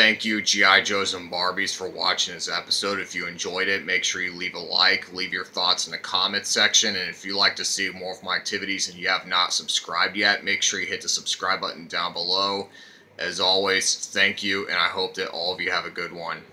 Thank you, G.I. Joes and Barbies, for watching this episode. If you enjoyed it, make sure you leave a like, leave your thoughts in the comments section, and if you like to see more of my activities and you have not subscribed yet, make sure you hit the subscribe button down below. As always, thank you, and I hope that all of you have a good one.